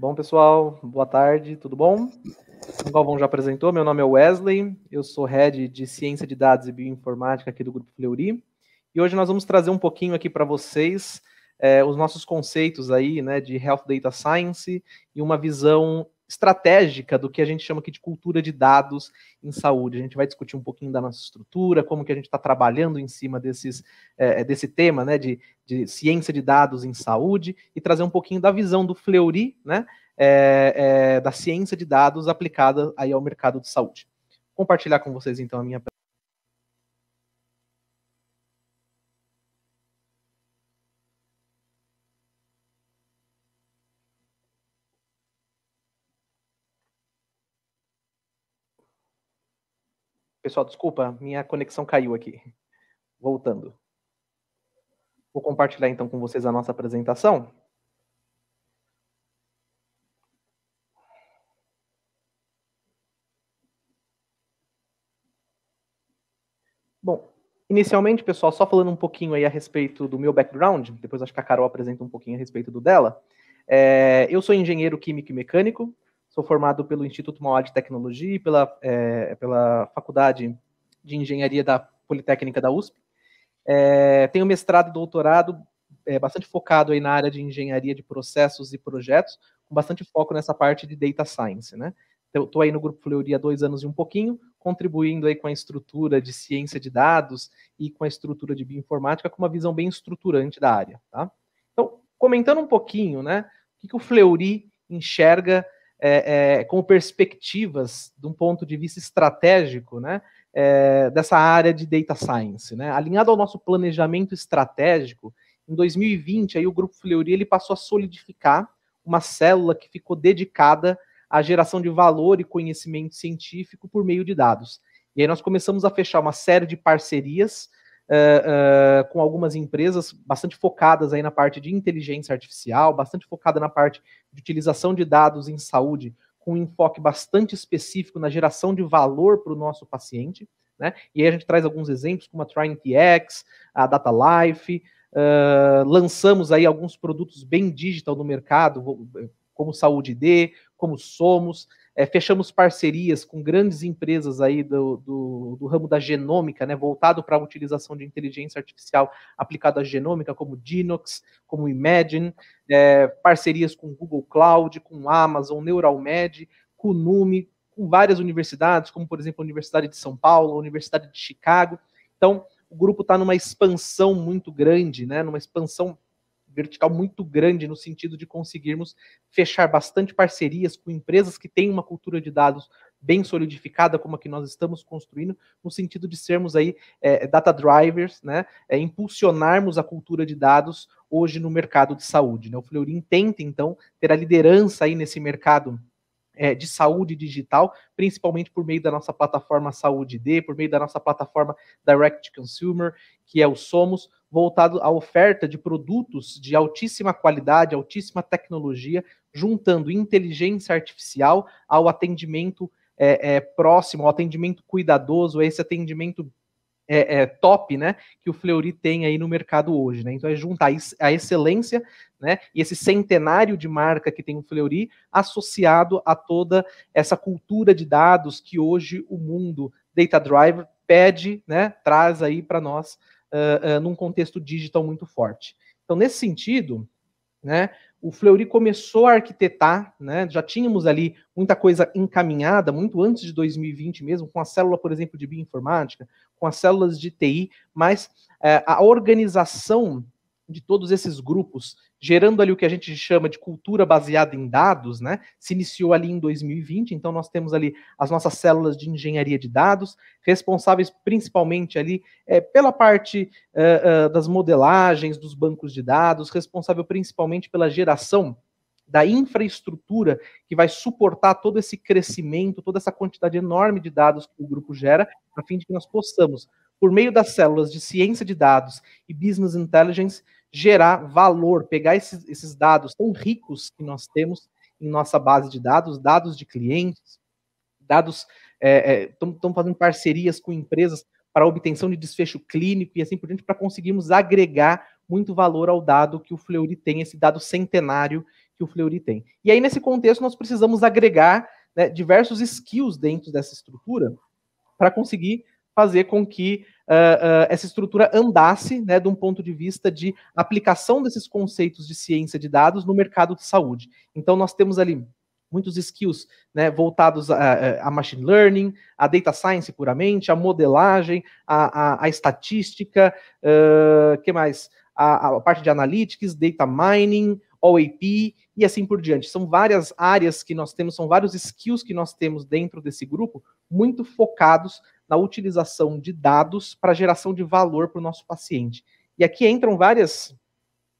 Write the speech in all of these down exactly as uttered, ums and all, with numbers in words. Bom, pessoal, boa tarde, tudo bom? O Galvão já apresentou, meu nome é Wesley, eu sou Head de Ciência de Dados e Bioinformática aqui do Grupo Fleury, e hoje nós vamos trazer um pouquinho aqui para vocês é, os nossos conceitos aí, né, de Health Data Science e uma visão estratégica do que a gente chama aqui de cultura de dados em saúde. A gente vai discutir um pouquinho da nossa estrutura, como que a gente está trabalhando em cima desses, é, desse tema, né, de, de ciência de dados em saúde, e trazer um pouquinho da visão do Fleury, né, é, é, da ciência de dados aplicada aí ao mercado de saúde. Vou compartilhar com vocês, então, a minha apresentação. Pessoal, desculpa, minha conexão caiu aqui. Voltando. Vou compartilhar, então, com vocês a nossa apresentação. Bom, inicialmente, pessoal, só falando um pouquinho aí a respeito do meu background, depois acho que a Carol apresenta um pouquinho a respeito do dela. É, eu sou engenheiro químico e mecânico. Sou formado pelo Instituto Mauá de Tecnologia e pela, é, pela Faculdade de Engenharia da Politécnica da U S P. É, tenho mestrado e doutorado é, bastante focado aí na área de engenharia de processos e projetos, com bastante foco nessa parte de Data Science, né? Então, estou aí no Grupo Fleury há dois anos e um pouquinho, contribuindo aí com a estrutura de ciência de dados e com a estrutura de bioinformática com uma visão bem estruturante da área, tá? Então, comentando um pouquinho, né? O que, que o Fleury enxerga É, é, com perspectivas de um ponto de vista estratégico, né, é, dessa área de Data Science, né, alinhado ao nosso planejamento estratégico. Em dois mil e vinte, aí, o Grupo Fleury ele passou a solidificar uma célula que ficou dedicada à geração de valor e conhecimento científico por meio de dados. E aí nós começamos a fechar uma série de parcerias Uh, uh, com algumas empresas bastante focadas aí na parte de inteligência artificial, bastante focada na parte de utilização de dados em saúde, com um enfoque bastante específico na geração de valor para o nosso paciente, né? E aí a gente traz alguns exemplos, como a TrinityX, a Data Life, uh, lançamos aí alguns produtos bem digital no mercado, como Saúde I D, como Somos, é, fechamos parcerias com grandes empresas aí do, do, do ramo da genômica, né, voltado para a utilização de inteligência artificial aplicada à genômica, como Dinox, como Imagine, é, parcerias com Google Cloud, com Amazon, NeuralMed, Kunumi, com várias universidades, como, por exemplo, a Universidade de São Paulo, a Universidade de Chicago. Então, o grupo está numa expansão muito grande, né, numa expansão vertical muito grande, no sentido de conseguirmos fechar bastante parcerias com empresas que têm uma cultura de dados bem solidificada, como a que nós estamos construindo, no sentido de sermos aí é, data drivers, né, é, impulsionarmos a cultura de dados hoje no mercado de saúde, né? O Fleury tenta, então, ter a liderança aí nesse mercado é, de saúde digital, principalmente por meio da nossa plataforma Saúde I D, por meio da nossa plataforma Direct Consumer, que é o Somos, voltado à oferta de produtos de altíssima qualidade, altíssima tecnologia, juntando inteligência artificial ao atendimento é, é, próximo, ao atendimento cuidadoso, a esse atendimento é, é, top, né, que o Fleury tem aí no mercado hoje, né? Então é juntar a excelência, né, e esse centenário de marca que tem o Fleury, associado a toda essa cultura de dados que hoje o mundo Data Driver pede, né, traz aí para nós, Uh, uh, num contexto digital muito forte. Então, nesse sentido, né, o Fleury começou a arquitetar, né, já tínhamos ali muita coisa encaminhada, muito antes de dois mil e vinte mesmo, com a célula, por exemplo, de bioinformática, com as células de T I, mas uh, a organização de todos esses grupos, gerando ali o que a gente chama de cultura baseada em dados, né, se iniciou ali em dois mil e vinte, então nós temos ali as nossas células de engenharia de dados, responsáveis principalmente ali é, pela parte uh, uh, das modelagens, dos bancos de dados, responsável principalmente pela geração da infraestrutura que vai suportar todo esse crescimento, toda essa quantidade enorme de dados que o grupo gera, a fim de que nós possamos, por meio das células de ciência de dados e business intelligence, gerar valor, pegar esses, esses dados tão ricos que nós temos em nossa base de dados, dados de clientes, dados, estão fazendo parcerias com empresas para obtenção de desfecho clínico e assim por diante, para conseguirmos agregar muito valor ao dado que o Fleury tem, esse dado centenário que o Fleury tem. E aí, nesse contexto, nós precisamos agregar, né, diversos skills dentro dessa estrutura para conseguir fazer com que uh, uh, essa estrutura andasse, né, de um ponto de vista de aplicação desses conceitos de ciência de dados no mercado de saúde. Então, nós temos ali muitos skills, né, voltados a, a machine learning, a data science puramente, a modelagem, a, a, a estatística, uh, que mais? A, a parte de analytics, data mining, O A P e assim por diante. São várias áreas que nós temos, são vários skills que nós temos dentro desse grupo, muito focados na utilização de dados para geração de valor para o nosso paciente. E aqui entram várias,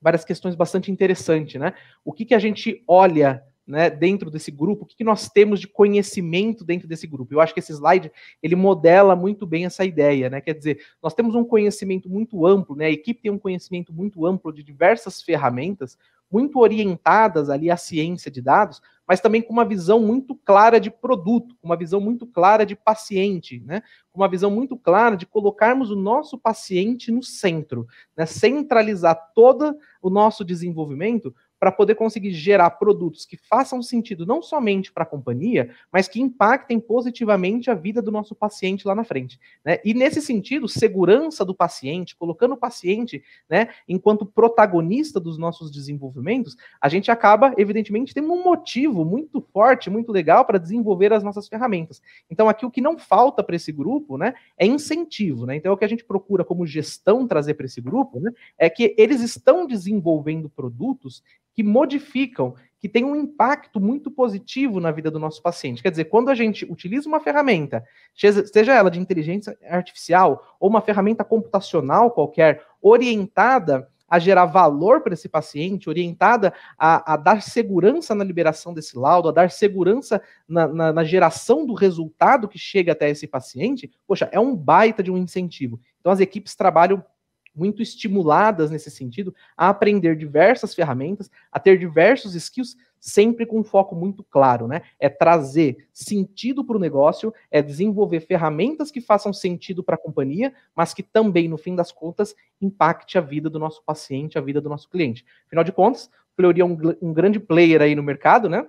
várias questões bastante interessantes, né? O que que a gente olha, né, dentro desse grupo, o que que nós temos de conhecimento dentro desse grupo? Eu acho que esse slide, ele modela muito bem essa ideia, né? Quer dizer, nós temos um conhecimento muito amplo, né? A equipe tem um conhecimento muito amplo de diversas ferramentas, muito orientadas ali à ciência de dados, mas também com uma visão muito clara de produto, com uma visão muito clara de paciente, né? Com uma visão muito clara de colocarmos o nosso paciente no centro, né? Centralizar todo o nosso desenvolvimento para poder conseguir gerar produtos que façam sentido não somente para a companhia, mas que impactem positivamente a vida do nosso paciente lá na frente, né? E nesse sentido, segurança do paciente, colocando o paciente, né, enquanto protagonista dos nossos desenvolvimentos, a gente acaba, evidentemente, tendo um motivo muito forte, muito legal para desenvolver as nossas ferramentas. Então, aqui o que não falta para esse grupo, né, é incentivo, né? Então, o que a gente procura como gestão trazer para esse grupo, né, é que eles estão desenvolvendo produtos que modificam, que tem um impacto muito positivo na vida do nosso paciente. Quer dizer, quando a gente utiliza uma ferramenta, seja ela de inteligência artificial ou uma ferramenta computacional qualquer, orientada a gerar valor para esse paciente, orientada a, a dar segurança na liberação desse laudo, a dar segurança na, na, na geração do resultado que chega até esse paciente, poxa, é um baita de um incentivo. Então, as equipes trabalham muito estimuladas nesse sentido, a aprender diversas ferramentas, a ter diversos skills, sempre com um foco muito claro, né? É trazer sentido para o negócio, é desenvolver ferramentas que façam sentido para a companhia, mas que também, no fim das contas, impacte a vida do nosso paciente, a vida do nosso cliente. Afinal de contas, o Fleury é um, um grande player aí no mercado, né,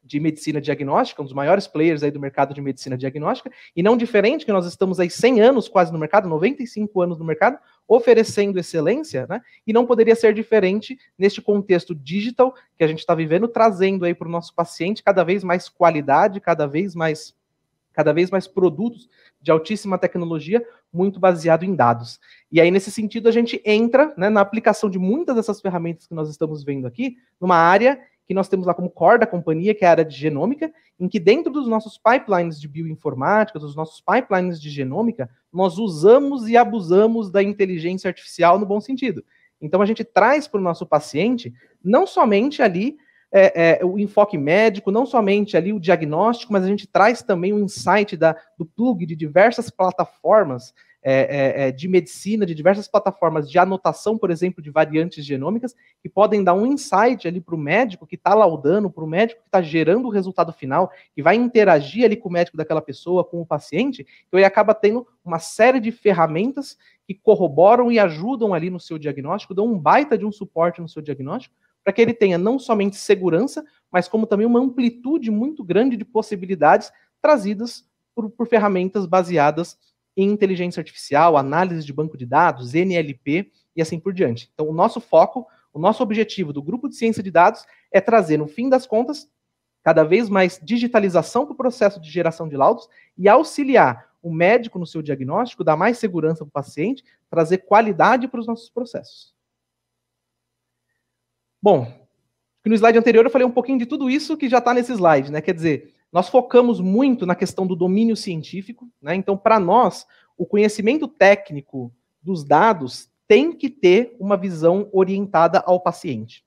de medicina diagnóstica, um dos maiores players aí do mercado de medicina diagnóstica, e não diferente que nós estamos aí cem anos quase no mercado, noventa e cinco anos no mercado, oferecendo excelência, né? E não poderia ser diferente neste contexto digital que a gente está vivendo, trazendo aí para o nosso paciente cada vez mais qualidade, cada vez mais, cada vez mais produtos de altíssima tecnologia, muito baseado em dados. E aí, nesse sentido, a gente entra, né, na aplicação de muitas dessas ferramentas que nós estamos vendo aqui, numa área que nós temos lá como core da companhia, que é a área de genômica, em que dentro dos nossos pipelines de bioinformática, dos nossos pipelines de genômica, nós usamos e abusamos da inteligência artificial no bom sentido. Então, a gente traz para o nosso paciente, não somente ali é, é, o enfoque médico, não somente ali o diagnóstico, mas a gente traz também o insight da, do plug de diversas plataformas É, é, de medicina, de diversas plataformas de anotação, por exemplo, de variantes genômicas, que podem dar um insight ali para o médico que está laudando, para o médico que está gerando o resultado final, que vai interagir ali com o médico daquela pessoa, com o paciente. Então, ele acaba tendo uma série de ferramentas que corroboram e ajudam ali no seu diagnóstico, dão um baita de um suporte no seu diagnóstico, para que ele tenha não somente segurança, mas como também uma amplitude muito grande de possibilidades trazidas por, por ferramentas baseadas em inteligência artificial, análise de banco de dados, N L P e assim por diante. Então, o nosso foco, o nosso objetivo do grupo de ciência de dados é trazer, no fim das contas, cada vez mais digitalização para o processo de geração de laudos e auxiliar o médico no seu diagnóstico, dar mais segurança para o paciente, trazer qualidade para os nossos processos. Bom, no slide anterior eu falei um pouquinho de tudo isso que já está nesse slide, né? Quer dizer, nós focamos muito na questão do domínio científico, né? Então, para nós, o conhecimento técnico dos dados tem que ter uma visão orientada ao paciente,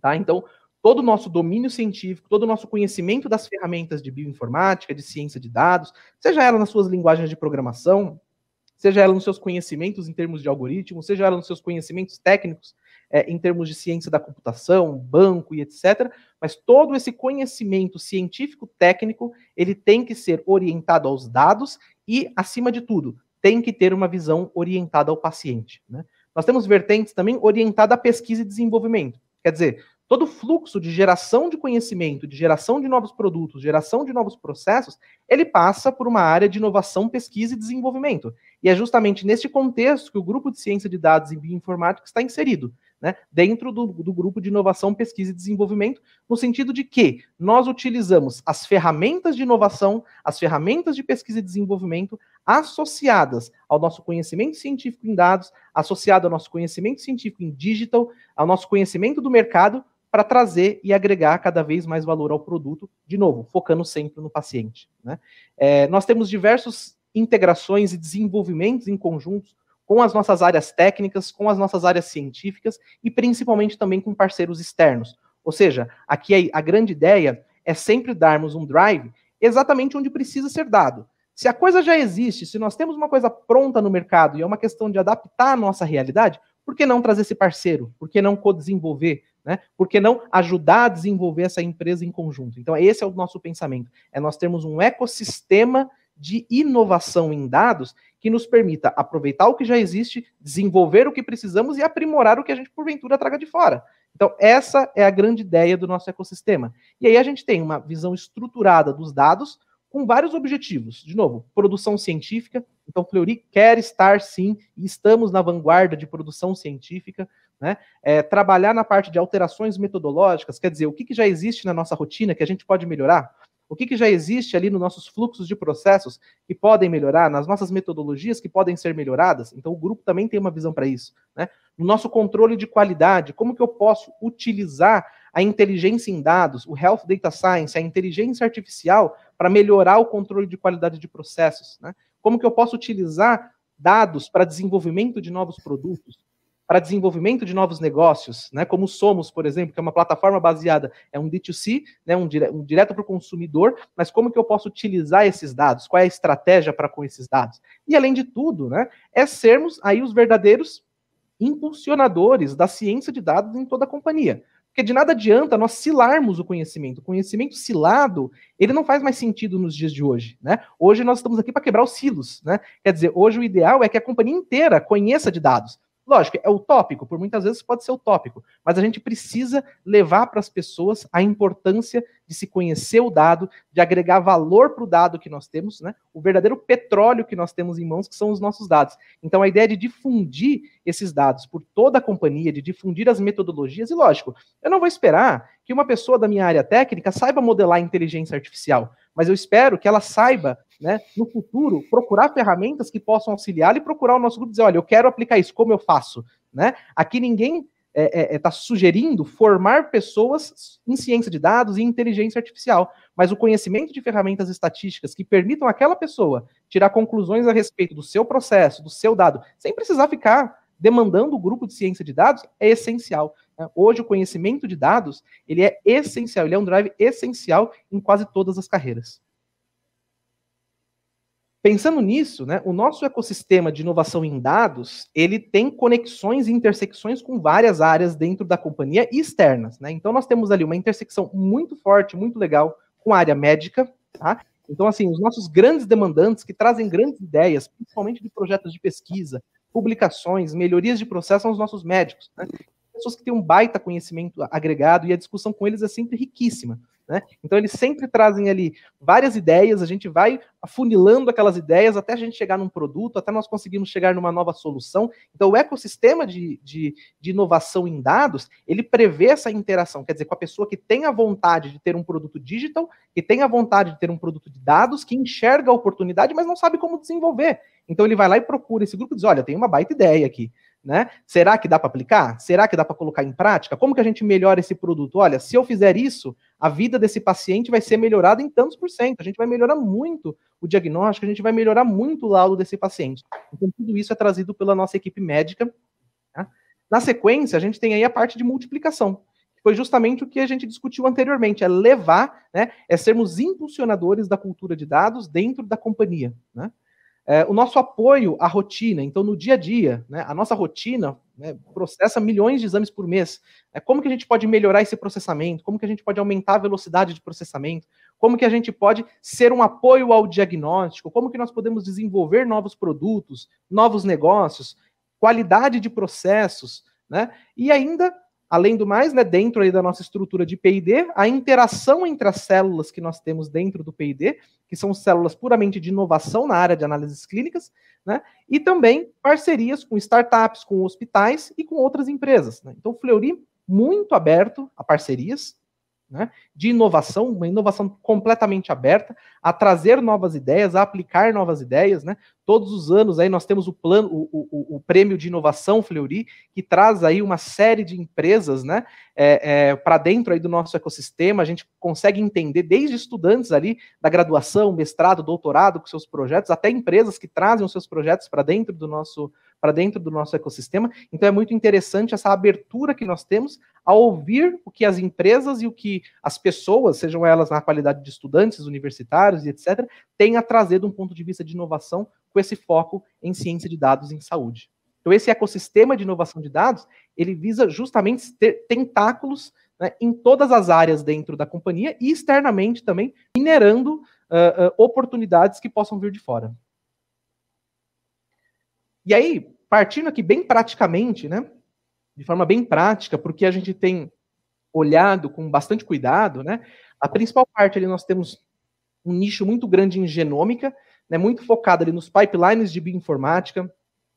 tá? Então, todo o nosso domínio científico, todo o nosso conhecimento das ferramentas de bioinformática, de ciência de dados, seja ela nas suas linguagens de programação, seja ela nos seus conhecimentos em termos de algoritmo, seja ela nos seus conhecimentos técnicos É, em termos de ciência da computação, banco e etcétera, mas todo esse conhecimento científico-técnico, ele tem que ser orientado aos dados e, acima de tudo, tem que ter uma visão orientada ao paciente, né? Nós temos vertentes também orientada à pesquisa e desenvolvimento. Quer dizer, todo o fluxo de geração de conhecimento, de geração de novos produtos, geração de novos processos, ele passa por uma área de inovação, pesquisa e desenvolvimento. E é justamente neste contexto que o grupo de ciência de dados e bioinformática está inserido, né, dentro do, do grupo de inovação, pesquisa e desenvolvimento, no sentido de que nós utilizamos as ferramentas de inovação, as ferramentas de pesquisa e desenvolvimento associadas ao nosso conhecimento científico em dados, associado ao nosso conhecimento científico em digital, ao nosso conhecimento do mercado, para trazer e agregar cada vez mais valor ao produto, de novo, focando sempre no paciente, né? É, nós temos diversas integrações e desenvolvimentos em conjuntos com as nossas áreas técnicas, com as nossas áreas científicas e principalmente também com parceiros externos. Ou seja, aqui a grande ideia é sempre darmos um drive exatamente onde precisa ser dado. Se a coisa já existe, se nós temos uma coisa pronta no mercado e é uma questão de adaptar a nossa realidade, por que não trazer esse parceiro? Por que não co-desenvolver? Né? Por que não ajudar a desenvolver essa empresa em conjunto? Então, esse é o nosso pensamento. É nós termos um ecossistema de inovação em dados que nos permita aproveitar o que já existe, desenvolver o que precisamos e aprimorar o que a gente, porventura, traga de fora. Então, essa é a grande ideia do nosso ecossistema. E aí a gente tem uma visão estruturada dos dados com vários objetivos. De novo, produção científica. Então, Fleury quer estar, sim, e estamos na vanguarda de produção científica, né? É, trabalhar na parte de alterações metodológicas, quer dizer, o que, que já existe na nossa rotina que a gente pode melhorar? O que, que já existe ali nos nossos fluxos de processos que podem melhorar, nas nossas metodologias que podem ser melhoradas? Então, o grupo também tem uma visão para isso, né? No nosso controle de qualidade, como que eu posso utilizar a inteligência em dados, o Health Data Science, a inteligência artificial para melhorar o controle de qualidade de processos, né? Como que eu posso utilizar dados para desenvolvimento de novos produtos, para desenvolvimento de novos negócios, né? Como Somos, por exemplo, que é uma plataforma baseada, é um D dois C, né? um, dire, um direto para o consumidor, mas como que eu posso utilizar esses dados? Qual é a estratégia para com esses dados? E, além de tudo, né, é sermos aí os verdadeiros impulsionadores da ciência de dados em toda a companhia. Porque de nada adianta nós silarmos o conhecimento. O conhecimento silado, ele não faz mais sentido nos dias de hoje, né? Hoje nós estamos aqui para quebrar os silos, né? Quer dizer, hoje o ideal é que a companhia inteira conheça de dados. Lógico, é utópico, por muitas vezes pode ser utópico, mas a gente precisa levar para as pessoas a importância de se conhecer o dado, de agregar valor para o dado que nós temos, né? O verdadeiro petróleo que nós temos em mãos, que são os nossos dados. Então, a ideia é de difundir esses dados por toda a companhia, de difundir as metodologias, e lógico, eu não vou esperar que uma pessoa da minha área técnica saiba modelar inteligência artificial, mas eu espero que ela saiba, né, no futuro, procurar ferramentas que possam auxiliar e procurar o nosso grupo e dizer, olha, eu quero aplicar isso, como eu faço? Né? Aqui ninguém está é, é, sugerindo formar pessoas em ciência de dados e inteligência artificial, mas o conhecimento de ferramentas estatísticas que permitam àquela pessoa tirar conclusões a respeito do seu processo, do seu dado, sem precisar ficar demandando o grupo de ciência de dados, é essencial. Hoje o conhecimento de dados, ele é essencial, ele é um drive essencial em quase todas as carreiras. Pensando nisso, né, o nosso ecossistema de inovação em dados, ele tem conexões e intersecções com várias áreas dentro da companhia e externas, né? Então nós temos ali uma intersecção muito forte, muito legal, com a área médica, tá? Então, assim, os nossos grandes demandantes que trazem grandes ideias, principalmente de projetos de pesquisa, publicações, melhorias de processo, são os nossos médicos, né? Pessoas que têm um baita conhecimento agregado e a discussão com eles é sempre riquíssima, né? Então, eles sempre trazem ali várias ideias, a gente vai afunilando aquelas ideias até a gente chegar num produto, até nós conseguirmos chegar numa nova solução. Então, o ecossistema de, de, de inovação em dados, ele prevê essa interação, quer dizer, com a pessoa que tem a vontade de ter um produto digital, que tem a vontade de ter um produto de dados, que enxerga a oportunidade, mas não sabe como desenvolver. Então, ele vai lá e procura esse grupo e diz, olha, tem uma baita ideia aqui, né? Será que dá para aplicar? Será que dá para colocar em prática? Como que a gente melhora esse produto? Olha, se eu fizer isso, a vida desse paciente vai ser melhorada em tantos por cento. A gente vai melhorar muito o diagnóstico, a gente vai melhorar muito o laudo desse paciente. Então, tudo isso é trazido pela nossa equipe médica, tá? Na sequência, a gente tem aí a parte de multiplicação. Foi justamente o que a gente discutiu anteriormente, é levar, né? É sermos impulsionadores da cultura de dados dentro da companhia, né? É, o nosso apoio à rotina, então no dia a dia, né, a nossa rotina, né, processa milhões de exames por mês, né, como que a gente pode melhorar esse processamento, como que a gente pode aumentar a velocidade de processamento, como que a gente pode ser um apoio ao diagnóstico, como que nós podemos desenvolver novos produtos, novos negócios, qualidade de processos, né, e ainda Além do mais, né, dentro aí da nossa estrutura de P I D, a interação entre as células que nós temos dentro do P I D, que são células puramente de inovação na área de análises clínicas, né, e também parcerias com startups, com hospitais e com outras empresas. Né. Então, o Fleury muito aberto a parcerias, né, de inovação, uma inovação completamente aberta, a trazer novas ideias, a aplicar novas ideias, né? Todos os anos aí nós temos o plano, o, o, o prêmio de inovação Fleury, que traz aí uma série de empresas, né, é, é, para dentro aí do nosso ecossistema. A gente consegue entender desde estudantes ali da graduação, mestrado, doutorado com seus projetos, até empresas que trazem os seus projetos para dentro do nosso para dentro do nosso ecossistema. Então é muito interessante essa abertura que nós temos a ouvir o que as empresas e o que as pessoas, sejam elas na qualidade de estudantes, universitários e etcétera, têm a trazer de um ponto de vista de inovação com esse foco em ciência de dados e em saúde. Então esse ecossistema de inovação de dados, ele visa justamente ter tentáculos, né, em todas as áreas dentro da companhia e externamente também, minerando uh, uh, oportunidades que possam vir de fora. E aí, partindo aqui bem praticamente, né, de forma bem prática, porque a gente tem olhado com bastante cuidado, né, a principal parte ali nós temos um nicho muito grande em genômica, né, muito focado ali nos pipelines de bioinformática,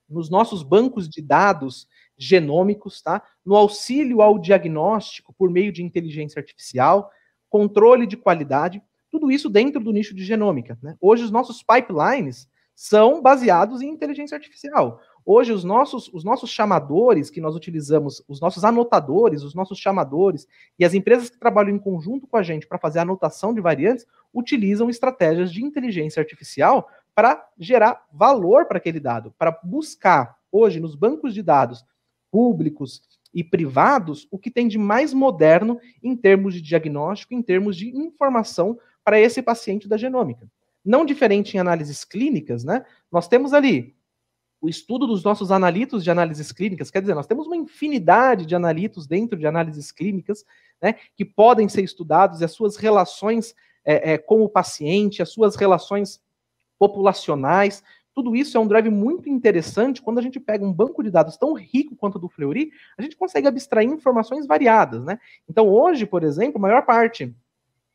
nos nossos bancos de dados genômicos, tá, no auxílio ao diagnóstico por meio de inteligência artificial, controle de qualidade, tudo isso dentro do nicho de genômica, né. Hoje os nossos pipelines são baseados em inteligência artificial. Hoje, os nossos, os nossos chamadores que nós utilizamos, os nossos anotadores, os nossos chamadores e as empresas que trabalham em conjunto com a gente para fazer a anotação de variantes, utilizam estratégias de inteligência artificial para gerar valor para aquele dado, para buscar, hoje, nos bancos de dados públicos e privados, o que tem de mais moderno em termos de diagnóstico, em termos de informação para esse paciente da genômica. Não diferente em análises clínicas, né? Nós temos ali o estudo dos nossos analitos de análises clínicas, quer dizer, nós temos uma infinidade de analitos dentro de análises clínicas, né, que podem ser estudados, e as suas relações é, é, com o paciente, as suas relações populacionais, tudo isso é um drive muito interessante. Quando a gente pega um banco de dados tão rico quanto o do Fleury, a gente consegue abstrair informações variadas, né? Então, hoje, por exemplo, a maior parte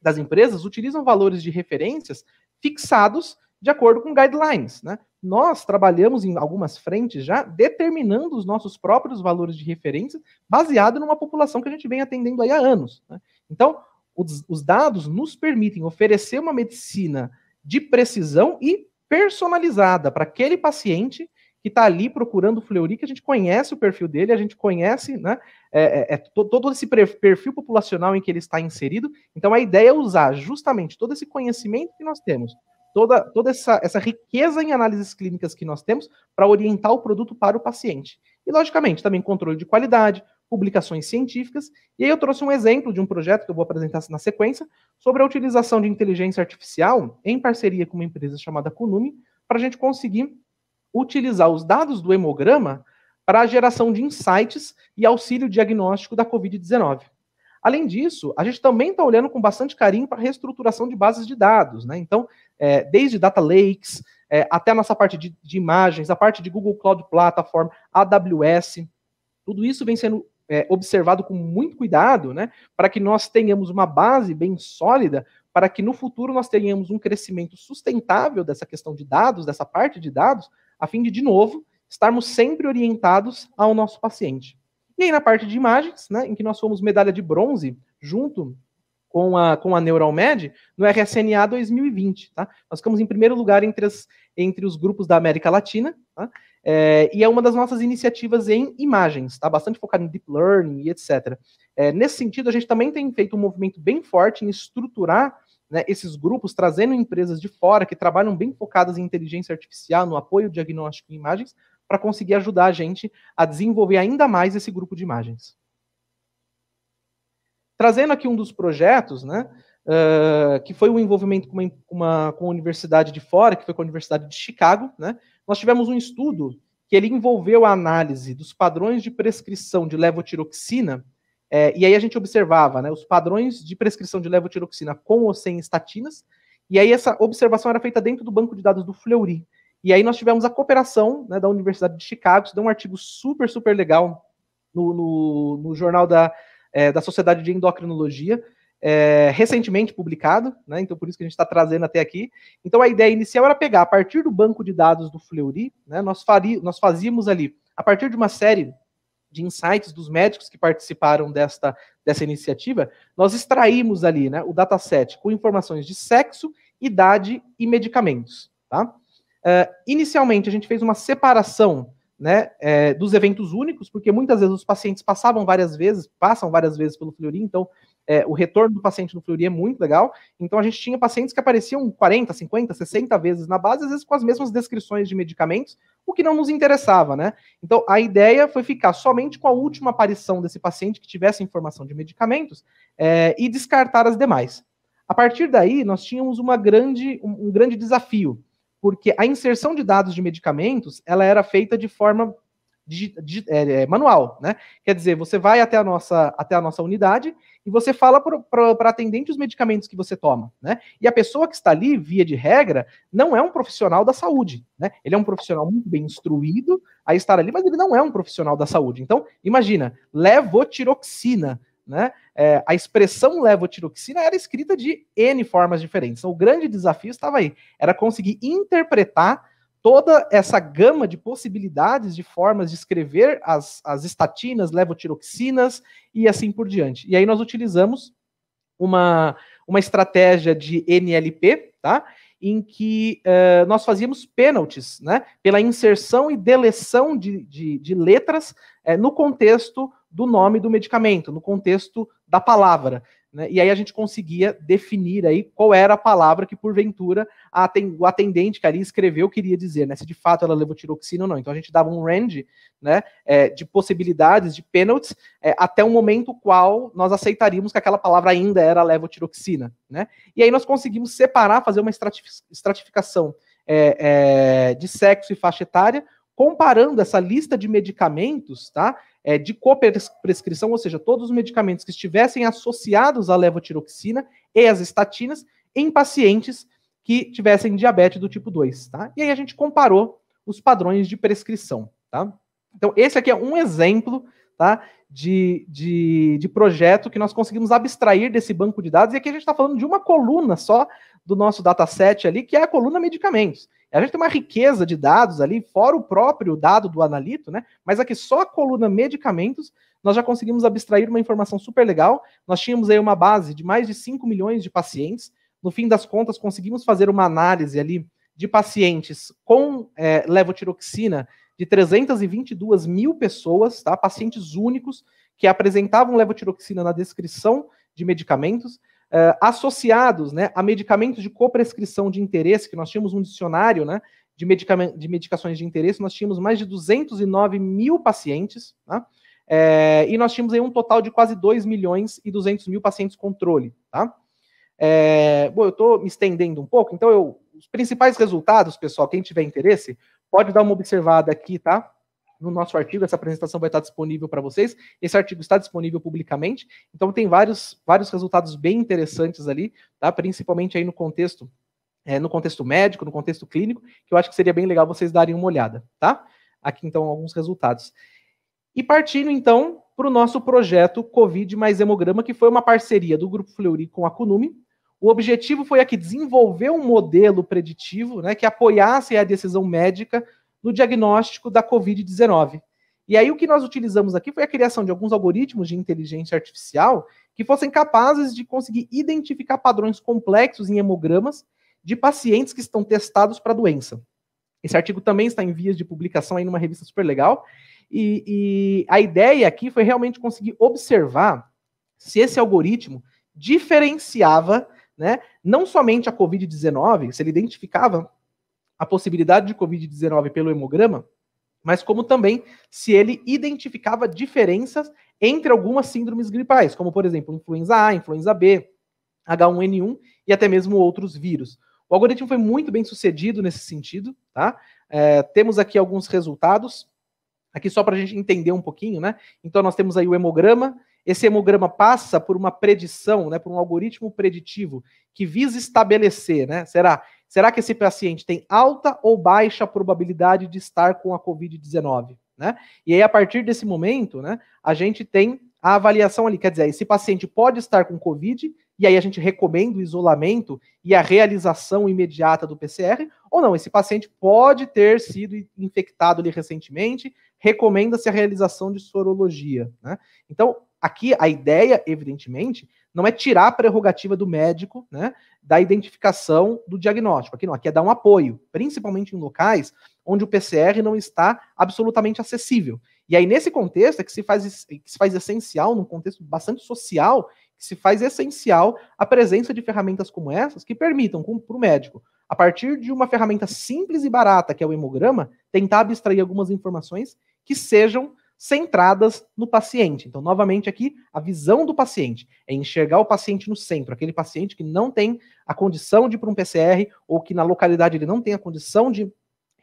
das empresas utilizam valores de referências fixados de acordo com guidelines, né? Nós trabalhamos em algumas frentes já, determinando os nossos próprios valores de referência, baseado numa população que a gente vem atendendo aí há anos, né? Então, os, os dados nos permitem oferecer uma medicina de precisão e personalizada para aquele paciente que está ali procurando o Fleury, que a gente conhece o perfil dele, a gente conhece, né, é, é, todo esse perfil populacional em que ele está inserido. Então, a ideia é usar justamente todo esse conhecimento que nós temos, toda, toda essa, essa riqueza em análises clínicas que nós temos para orientar o produto para o paciente. E, logicamente, também controle de qualidade, publicações científicas. E aí eu trouxe um exemplo de um projeto que eu vou apresentar na sequência, sobre a utilização de inteligência artificial em parceria com uma empresa chamada Kunumi, para a gente conseguir utilizar os dados do hemograma para a geração de insights e auxílio diagnóstico da covid dezenove. Além disso, a gente também está olhando com bastante carinho para a reestruturação de bases de dados, né? Então, é, desde data lakes, é, até a nossa parte de, de imagens, a parte de Google Cloud Platform, A W S, tudo isso vem sendo é, observado com muito cuidado, né? Para que nós tenhamos uma base bem sólida, para que no futuro nós tenhamos um crescimento sustentável dessa questão de dados, dessa parte de dados, a fim de, de novo, estarmos sempre orientados ao nosso paciente. E aí, na parte de imagens, né, em que nós fomos medalha de bronze, junto com a, com a NeuralMed, no R S N A dois mil e vinte, tá? Nós ficamos em primeiro lugar entre, as, entre os grupos da América Latina, tá? É, e é uma das nossas iniciativas em imagens, tá? Bastante focada em deep learning e etcétera. É, nesse sentido, a gente também tem feito um movimento bem forte em estruturar, né, esses grupos, trazendo empresas de fora que trabalham bem focadas em inteligência artificial, no apoio diagnóstico em imagens, para conseguir ajudar a gente a desenvolver ainda mais esse grupo de imagens. Trazendo aqui um dos projetos, né, uh, que foi o um envolvimento com uma, uma, com a universidade de fora, que foi com a Universidade de Chicago, né, nós tivemos um estudo que ele envolveu a análise dos padrões de prescrição de levotiroxina. É, e aí a gente observava, né, os padrões de prescrição de levotiroxina com ou sem estatinas, e aí essa observação era feita dentro do banco de dados do Fleury. E aí nós tivemos a cooperação, né, da Universidade de Chicago, isso deu um artigo super, super legal no, no, no jornal da, é, da Sociedade de Endocrinologia, é, recentemente publicado, né? Então por isso que a gente está trazendo até aqui. Então a ideia inicial era pegar, a partir do banco de dados do Fleury, né? nós, faria, nós fazíamos ali, a partir de uma série de insights dos médicos que participaram desta, dessa iniciativa, nós extraímos ali, né, o dataset com informações de sexo, idade e medicamentos, tá? Uh, inicialmente a gente fez uma separação, né, é, dos eventos únicos, porque muitas vezes os pacientes passavam várias vezes, passam várias vezes pelo Fleury, então é, o retorno do paciente no Fleury é muito legal, então a gente tinha pacientes que apareciam quarenta, cinquenta, sessenta vezes na base, às vezes com as mesmas descrições de medicamentos, o que não nos interessava, né? Então a ideia foi ficar somente com a última aparição desse paciente que tivesse informação de medicamentos, é, e descartar as demais. A partir daí nós tínhamos uma grande, um, um grande desafio, porque a inserção de dados de medicamentos, ela era feita de forma de, de, é, manual, né? Quer dizer, você vai até a nossa, até a nossa unidade e você fala para atendente os medicamentos que você toma, né? E a pessoa que está ali, via de regra, não é um profissional da saúde, né? Ele é um profissional muito bem instruído a estar ali, mas ele não é um profissional da saúde. Então, imagina, levotiroxina, né? É, a expressão levotiroxina era escrita de N formas diferentes. Então, o grande desafio estava aí, era conseguir interpretar toda essa gama de possibilidades de formas de escrever as, as estatinas, levotiroxinas e assim por diante. E aí nós utilizamos uma, uma estratégia de N L P, tá? Em que uh, nós fazíamos penalties, né, pela inserção e deleção de, de, de letras é, no contexto do nome do medicamento, no contexto da palavra, né, e aí a gente conseguia definir aí qual era a palavra que, porventura, a, o atendente que ali escreveu queria dizer, né, se de fato ela levou tiroxina ou não. Então a gente dava um range, né, é, de possibilidades, de penalties, é, até o momento qual nós aceitaríamos que aquela palavra ainda era levotiroxina, né, e aí nós conseguimos separar, fazer uma estratificação é, é, de sexo e faixa etária, comparando essa lista de medicamentos, tá, é, de coprescrição, ou seja, todos os medicamentos que estivessem associados à levotiroxina e às estatinas em pacientes que tivessem diabetes do tipo dois, tá? E aí a gente comparou os padrões de prescrição, tá? Então, esse aqui é um exemplo, tá, de, de, de projeto que nós conseguimos abstrair desse banco de dados, e aqui a gente está falando de uma coluna só do nosso dataset ali, que é a coluna medicamentos. A gente tem uma riqueza de dados ali, fora o próprio dado do analito, né? Mas aqui só a coluna medicamentos, nós já conseguimos abstrair uma informação super legal. Nós tínhamos aí uma base de mais de cinco milhões de pacientes. No fim das contas, conseguimos fazer uma análise ali de pacientes com é, levotiroxina de trezentas e vinte e duas mil pessoas, tá? Pacientes únicos que apresentavam levotiroxina na descrição de medicamentos, Uh, associados, né, a medicamentos de coprescrição de interesse, que nós tínhamos um dicionário, né, de, de medicações de interesse, nós tínhamos mais de duzentos e nove mil pacientes, tá? É, e nós tínhamos aí um total de quase dois milhões e duzentos mil pacientes controle, tá? É, bom, eu estou me estendendo um pouco, então eu, os principais resultados, pessoal, quem tiver interesse, pode dar uma observada aqui, tá? No nosso artigo, essa apresentação vai estar disponível para vocês, esse artigo está disponível publicamente, então tem vários, vários resultados bem interessantes ali, tá? Principalmente aí no contexto, é, no contexto médico, no contexto clínico, que eu acho que seria bem legal vocês darem uma olhada, tá? Aqui então alguns resultados. E partindo então para o nosso projeto COVID mais hemograma, que foi uma parceria do Grupo Fleury com a Kunumi. O objetivo foi aqui desenvolver um modelo preditivo, né, que apoiasse a decisão médica no diagnóstico da covid dezenove. E aí o que nós utilizamos aqui foi a criação de alguns algoritmos de inteligência artificial que fossem capazes de conseguir identificar padrões complexos em hemogramas de pacientes que estão testados para a doença. Esse artigo também está em vias de publicação aí numa revista super legal, e, e a ideia aqui foi realmente conseguir observar se esse algoritmo diferenciava, né, não somente a covid dezenove, se ele identificava a possibilidade de covid dezenove pelo hemograma, mas como também se ele identificava diferenças entre algumas síndromes gripais, como, por exemplo, influenza A, influenza B, H um N um e até mesmo outros vírus. O algoritmo foi muito bem sucedido nesse sentido, tá? É, temos aqui alguns resultados, aqui só para a gente entender um pouquinho, né? Então, nós temos aí o hemograma. Esse hemograma passa por uma predição, né, por um algoritmo preditivo que visa estabelecer, né, será... Será que esse paciente tem alta ou baixa probabilidade de estar com a covid dezenove? né? E aí, a partir desse momento, né, a gente tem a avaliação ali, quer dizer, esse paciente pode estar com COVID, e aí a gente recomenda o isolamento e a realização imediata do P C R, ou não, esse paciente pode ter sido infectado ali recentemente, recomenda-se a realização de sorologia, né? Então, aqui a ideia, evidentemente, não é tirar a prerrogativa do médico, né, da identificação do diagnóstico. Aqui não, aqui é dar um apoio, principalmente em locais onde o P C R não está absolutamente acessível. E aí, nesse contexto, é que se faz, que se faz essencial, num contexto bastante social, que se faz essencial a presença de ferramentas como essas que permitam para o médico, a partir de uma ferramenta simples e barata, que é o hemograma, tentar abstrair algumas informações que sejam centradas no paciente. Então, novamente aqui, a visão do paciente é enxergar o paciente no centro, aquele paciente que não tem a condição de ir para um P C R, ou que na localidade ele não tem a condição de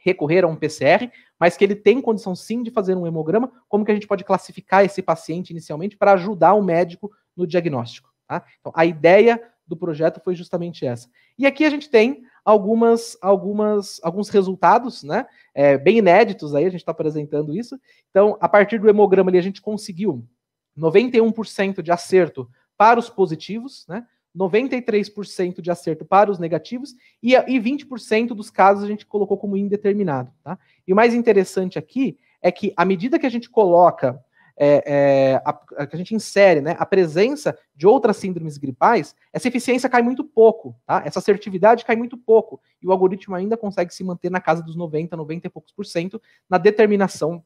recorrer a um P C R, mas que ele tem condição sim de fazer um hemograma. Como que a gente pode classificar esse paciente inicialmente para ajudar o médico no diagnóstico, tá? Então, a ideia do projeto foi justamente essa. E aqui a gente tem algumas, algumas, alguns resultados, né, é, bem inéditos, aí a gente está apresentando isso. Então, a partir do hemograma ali, a gente conseguiu noventa e um por cento de acerto para os positivos, né, noventa e três por cento de acerto para os negativos, e, e vinte por cento dos casos a gente colocou como indeterminado, tá? E o mais interessante aqui é que, à medida que a gente coloca, é, é, a, a, que a gente insere, né, a presença de outras síndromes gripais, essa eficiência cai muito pouco, tá? Essa assertividade cai muito pouco, e o algoritmo ainda consegue se manter na casa dos noventa, noventa e poucos por cento na determinação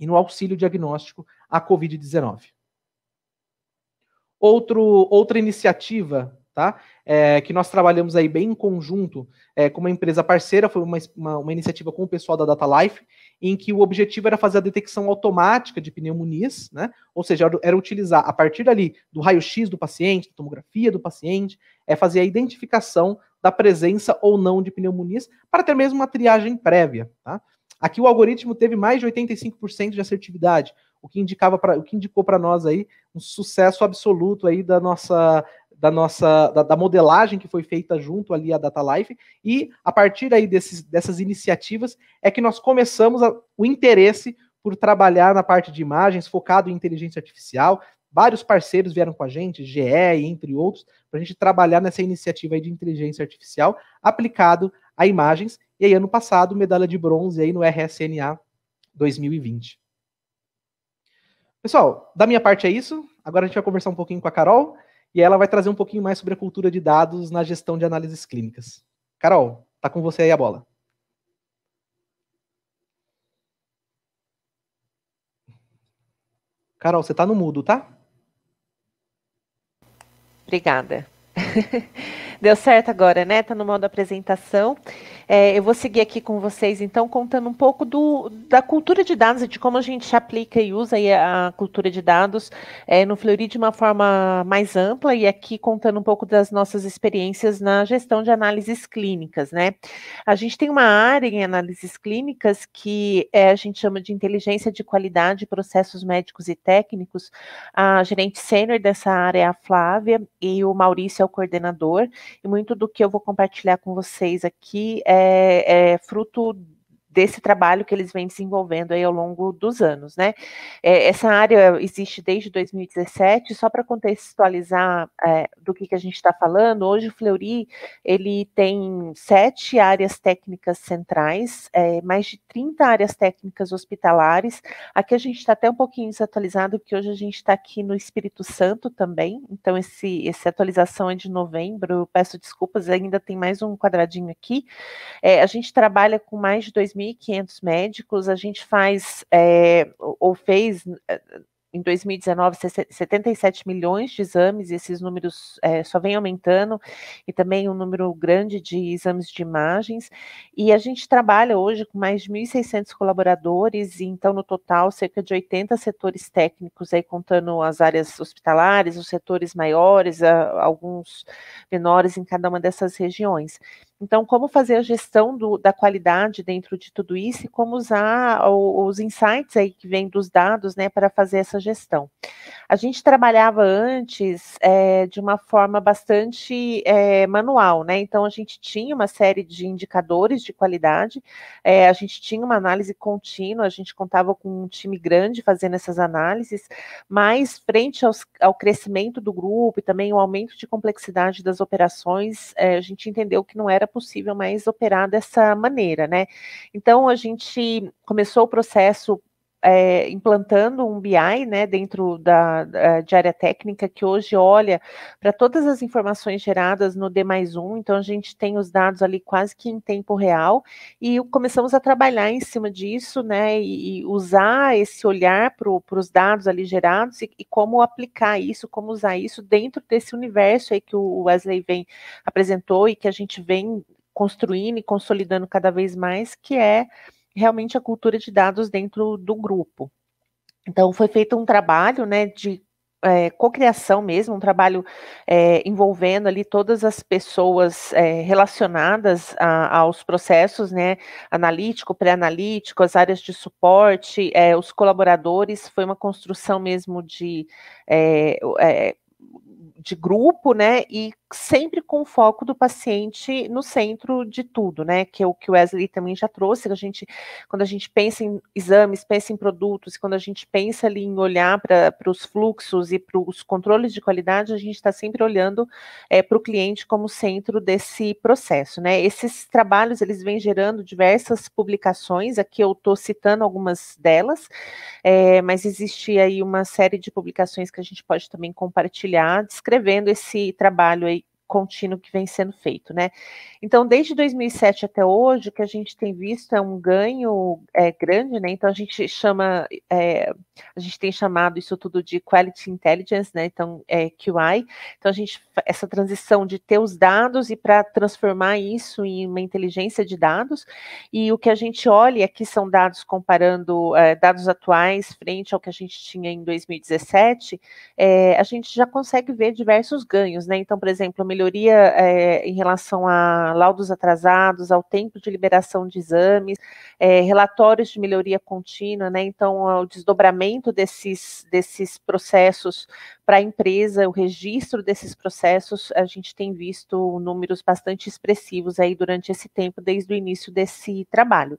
e no auxílio diagnóstico à COVID dezenove. Outro, outra iniciativa, tá, é, que nós trabalhamos aí bem em conjunto, é, com uma empresa parceira, foi uma, uma, uma iniciativa com o pessoal da Data Life, em que o objetivo era fazer a detecção automática de pneumonias, né? Ou seja, era, era utilizar a partir dali do raio-x do paciente, da tomografia do paciente, é fazer a identificação da presença ou não de pneumonias, para ter mesmo uma triagem prévia, tá? Aqui o algoritmo teve mais de oitenta e cinco por cento de assertividade, o que indicava pra, o que indicou para nós aí um sucesso absoluto aí da nossa, da nossa da, da modelagem que foi feita junto ali à Data Life, e a partir aí desses, dessas iniciativas é que nós começamos a, o interesse por trabalhar na parte de imagens focado em inteligência artificial. Vários parceiros vieram com a gente, G E, entre outros, para a gente trabalhar nessa iniciativa aí de inteligência artificial aplicado a imagens, e aí ano passado medalha de bronze aí no R S N A dois mil e vinte. Pessoal, da minha parte é isso. Agora a gente vai conversar um pouquinho com a Carol, e ela vai trazer um pouquinho mais sobre a cultura de dados na gestão de análises clínicas. Carol, tá com você aí a bola. Carol, você tá no mudo, tá? Obrigada. Deu certo agora, né? Tá no modo apresentação. É, eu vou seguir aqui com vocês, então, contando um pouco do, da cultura de dados, de como a gente aplica e usa aí a cultura de dados é, no Fleury de uma forma mais ampla, e aqui contando um pouco das nossas experiências na gestão de análises clínicas, né? A gente tem uma área em análises clínicas que é, a gente chama de inteligência de qualidade, processos médicos e técnicos. A gerente sênior dessa área é a Flávia, e o Maurício é o coordenador, e muito do que eu vou compartilhar com vocês aqui é É, é fruto desse trabalho que eles vêm desenvolvendo aí ao longo dos anos, né? É, essa área existe desde dois mil e dezessete, só para contextualizar é, do que, que a gente está falando. Hoje o Fleury, ele tem sete áreas técnicas centrais, é, mais de trinta áreas técnicas hospitalares. Aqui a gente está até um pouquinho desatualizado, porque hoje a gente está aqui no Espírito Santo também, então esse, essa atualização é de novembro, eu peço desculpas, ainda tem mais um quadradinho aqui. É, a gente trabalha com mais de dois mil e quinhentos médicos, a gente faz, é, ou fez, em dois mil e dezenove, setenta e sete milhões de exames, e esses números é, só vem aumentando, e também um número grande de exames de imagens, e a gente trabalha hoje com mais de mil e seiscentos colaboradores, e então no total cerca de oitenta setores técnicos, aí contando as áreas hospitalares, os setores maiores, a, alguns menores em cada uma dessas regiões. Então, como fazer a gestão do, da qualidade dentro de tudo isso, e como usar o, os insights aí que vêm dos dados, né, para fazer essa gestão. A gente trabalhava antes é, de uma forma bastante é, manual, né? Então, a gente tinha uma série de indicadores de qualidade, é, a gente tinha uma análise contínua, a gente contava com um time grande fazendo essas análises, mas frente aos, ao crescimento do grupo e também o aumento de complexidade das operações, é, a gente entendeu que não era possível mais operar dessa maneira, né? Então, a gente começou o processo É, implantando um B I, né, dentro da, da de área técnica, que hoje olha para todas as informações geradas no D mais um, então a gente tem os dados ali quase que em tempo real, e começamos a trabalhar em cima disso, né, e, e usar esse olhar para os dados ali gerados, e, e como aplicar isso, como usar isso dentro desse universo aí que o Wesley vem, apresentou, e que a gente vem construindo e consolidando cada vez mais, que é realmente a cultura de dados dentro do grupo. Então, foi feito um trabalho, né, de é, cocriação mesmo, um trabalho é, envolvendo ali todas as pessoas é, relacionadas a, aos processos, né, analítico, pré-analítico, as áreas de suporte, é, os colaboradores. Foi uma construção mesmo de... É, é, de grupo, né, e sempre com o foco do paciente no centro de tudo, né, que é o que o Wesley também já trouxe, que a gente, quando a gente pensa em exames, pensa em produtos, quando a gente pensa ali em olhar para os fluxos e para os controles de qualidade, a gente está sempre olhando é, para o cliente como centro desse processo, né. Esses trabalhos, eles vêm gerando diversas publicações, aqui eu estou citando algumas delas, é, mas existe aí uma série de publicações que a gente pode também compartilhar, descrevendo esse trabalho aí contínuo que vem sendo feito, né? Então, desde dois mil e sete até hoje, o que a gente tem visto é um ganho é, grande, né? Então, a gente chama, é, a gente tem chamado isso tudo de Quality Intelligence, né? Então, é, Q I. Então, a gente, essa transição de ter os dados e para transformar isso em uma inteligência de dados, e o que a gente olha, e aqui são dados comparando é, dados atuais frente ao que a gente tinha em dois mil e dezessete, é, a gente já consegue ver diversos ganhos, né? Então, por exemplo, melhoria é, em relação a laudos atrasados, ao tempo de liberação de exames, é, relatórios de melhoria contínua, né? Então, o desdobramento desses, desses processos para a empresa, o registro desses processos, a gente tem visto números bastante expressivos aí durante esse tempo, desde o início desse trabalho.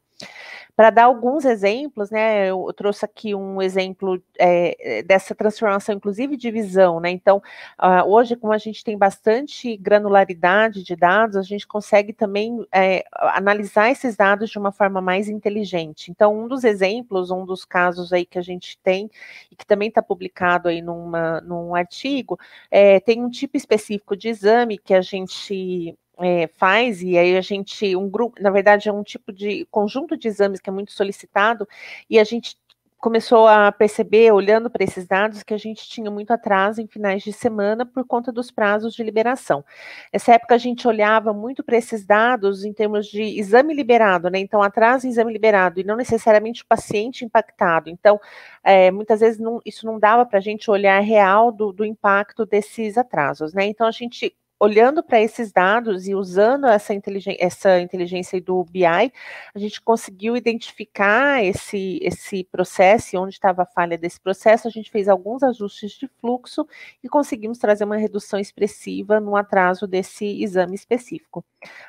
Para dar alguns exemplos, né, eu trouxe aqui um exemplo é, dessa transformação, inclusive de visão, né? Então, uh, hoje, como a gente tem bastante granularidade de dados, a gente consegue também é, analisar esses dados de uma forma mais inteligente. Então, um dos exemplos, um dos casos aí que a gente tem, e que também está publicado aí numa, num artigo, é, tem um tipo específico de exame que a gente é, faz, e aí a gente, um grupo, na verdade é um tipo de conjunto de exames que é muito solicitado, e a gente começou a perceber, olhando para esses dados, que a gente tinha muito atraso em finais de semana por conta dos prazos de liberação. Nessa época a gente olhava muito para esses dados em termos de exame liberado, né? Então, atraso em exame liberado, e não necessariamente o paciente impactado. Então, é, muitas vezes não, isso não dava para a gente olhar real do, do impacto desses atrasos, né? Então, a gente, olhando para esses dados e usando essa inteligência, essa inteligência do B I, a gente conseguiu identificar esse, esse processo e onde estava a falha desse processo. A gente fez alguns ajustes de fluxo e conseguimos trazer uma redução expressiva no atraso desse exame específico.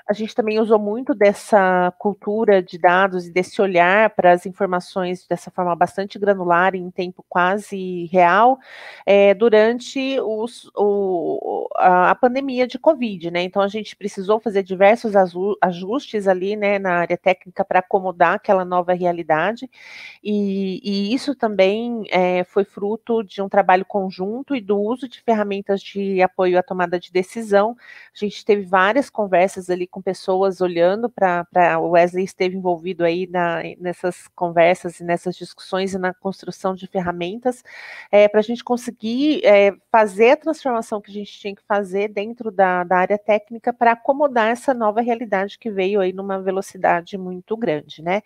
A gente também usou muito dessa cultura de dados e desse olhar para as informações dessa forma bastante granular e em tempo quase real é, durante os, o, a, a pandemia de Covid, né? Então a gente precisou fazer diversos ajustes ali, né, na área técnica para acomodar aquela nova realidade, e, e isso também é, foi fruto de um trabalho conjunto e do uso de ferramentas de apoio à tomada de decisão. A gente teve várias conversas ali com pessoas olhando para, o Wesley esteve envolvido aí na, nessas conversas e nessas discussões e na construção de ferramentas é, para a gente conseguir é, fazer a transformação que a gente tinha que fazer dentro Da, da área técnica para acomodar essa nova realidade que veio aí numa velocidade muito grande, né?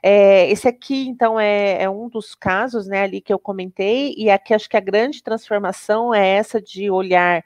É, esse aqui, então, é, é um dos casos, né, ali que eu comentei, e aqui acho que a grande transformação é essa de olhar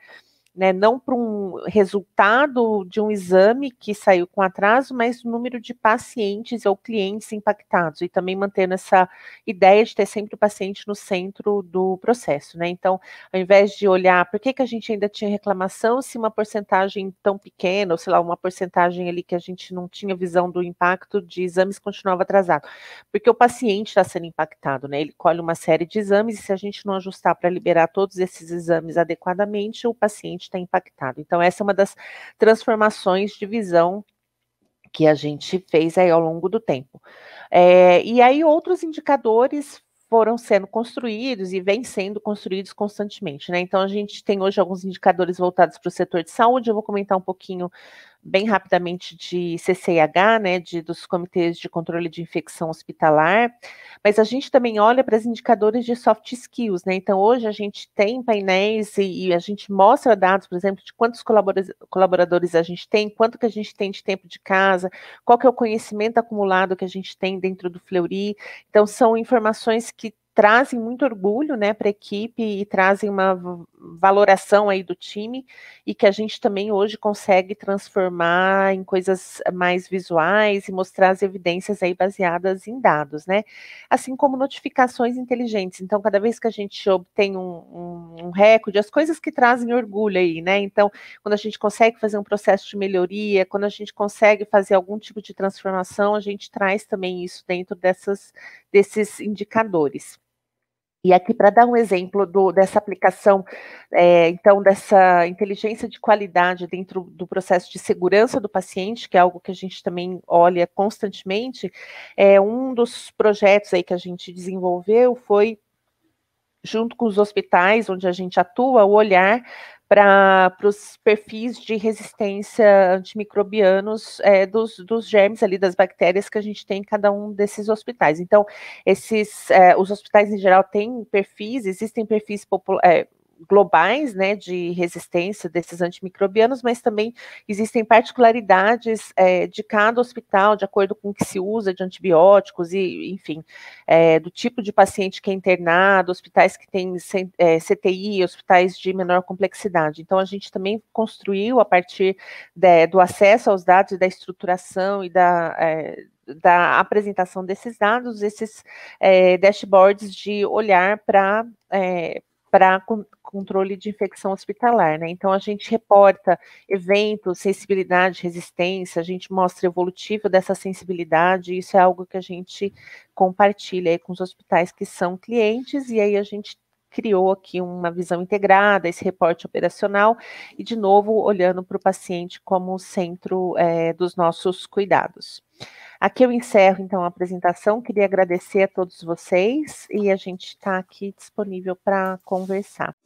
né? Não para um resultado de um exame que saiu com atraso, mas o número de pacientes ou clientes impactados, e também mantendo essa ideia de ter sempre o paciente no centro do processo, né? Então, ao invés de olhar por que que a gente ainda tinha reclamação, se uma porcentagem tão pequena, ou sei lá, uma porcentagem ali que a gente não tinha visão do impacto de exames continuava atrasado, porque o paciente está sendo impactado, né? Ele colhe uma série de exames e se a gente não ajustar para liberar todos esses exames adequadamente, o paciente está impactado. Então, essa é uma das transformações de visão que a gente fez aí ao longo do tempo. É, e aí, outros indicadores foram sendo construídos e vêm sendo construídos constantemente, né? Então, a gente tem hoje alguns indicadores voltados para o setor de saúde. Eu vou comentar um pouquinho bem rapidamente de C C I H, né, de, dos comitês de controle de infecção hospitalar, mas a gente também olha para os indicadores de soft skills, né? Então, hoje a gente tem painéis e, e a gente mostra dados, por exemplo, de quantos colaboradores, colaboradores a gente tem, quanto que a gente tem de tempo de casa, qual que é o conhecimento acumulado que a gente tem dentro do Fleury. Então, são informações que trazem muito orgulho, né, para a equipe e trazem uma valoração aí do time e que a gente também hoje consegue transformar em coisas mais visuais e mostrar as evidências aí baseadas em dados, né? Assim como notificações inteligentes. Então, cada vez que a gente obtém um, um, um recorde, as coisas que trazem orgulho aí, né? Então, quando a gente consegue fazer um processo de melhoria, quando a gente consegue fazer algum tipo de transformação, a gente traz também isso dentro dessas, desses indicadores. E aqui, para dar um exemplo do, dessa aplicação, é, então, dessa inteligência de qualidade dentro do processo de segurança do paciente, que é algo que a gente também olha constantemente, é, um dos projetos aí que a gente desenvolveu foi, junto com os hospitais onde a gente atua, o olhar para os perfis de resistência antimicrobianos é, dos, dos germes ali, das bactérias que a gente tem em cada um desses hospitais. Então, esses, é, os hospitais em geral têm perfis, existem perfis populares, é, globais, né, de resistência desses antimicrobianos, mas também existem particularidades é, de cada hospital, de acordo com o que se usa de antibióticos e, enfim, é, do tipo de paciente que é internado, hospitais que têm é, C T I, hospitais de menor complexidade. Então, a gente também construiu, a partir de, do acesso aos dados e da estruturação e da... É, da apresentação desses dados, esses é, dashboards de olhar para... É, para controle de infecção hospitalar, né? Então, a gente reporta eventos, sensibilidade, resistência, a gente mostra evolutivo dessa sensibilidade, isso é algo que a gente compartilha aí com os hospitais que são clientes, e aí a gente criou aqui uma visão integrada, esse reporte operacional, e de novo, olhando para o paciente como centro é, dos nossos cuidados. Aqui eu encerro, então, a apresentação, queria agradecer a todos vocês, e a gente está aqui disponível para conversar.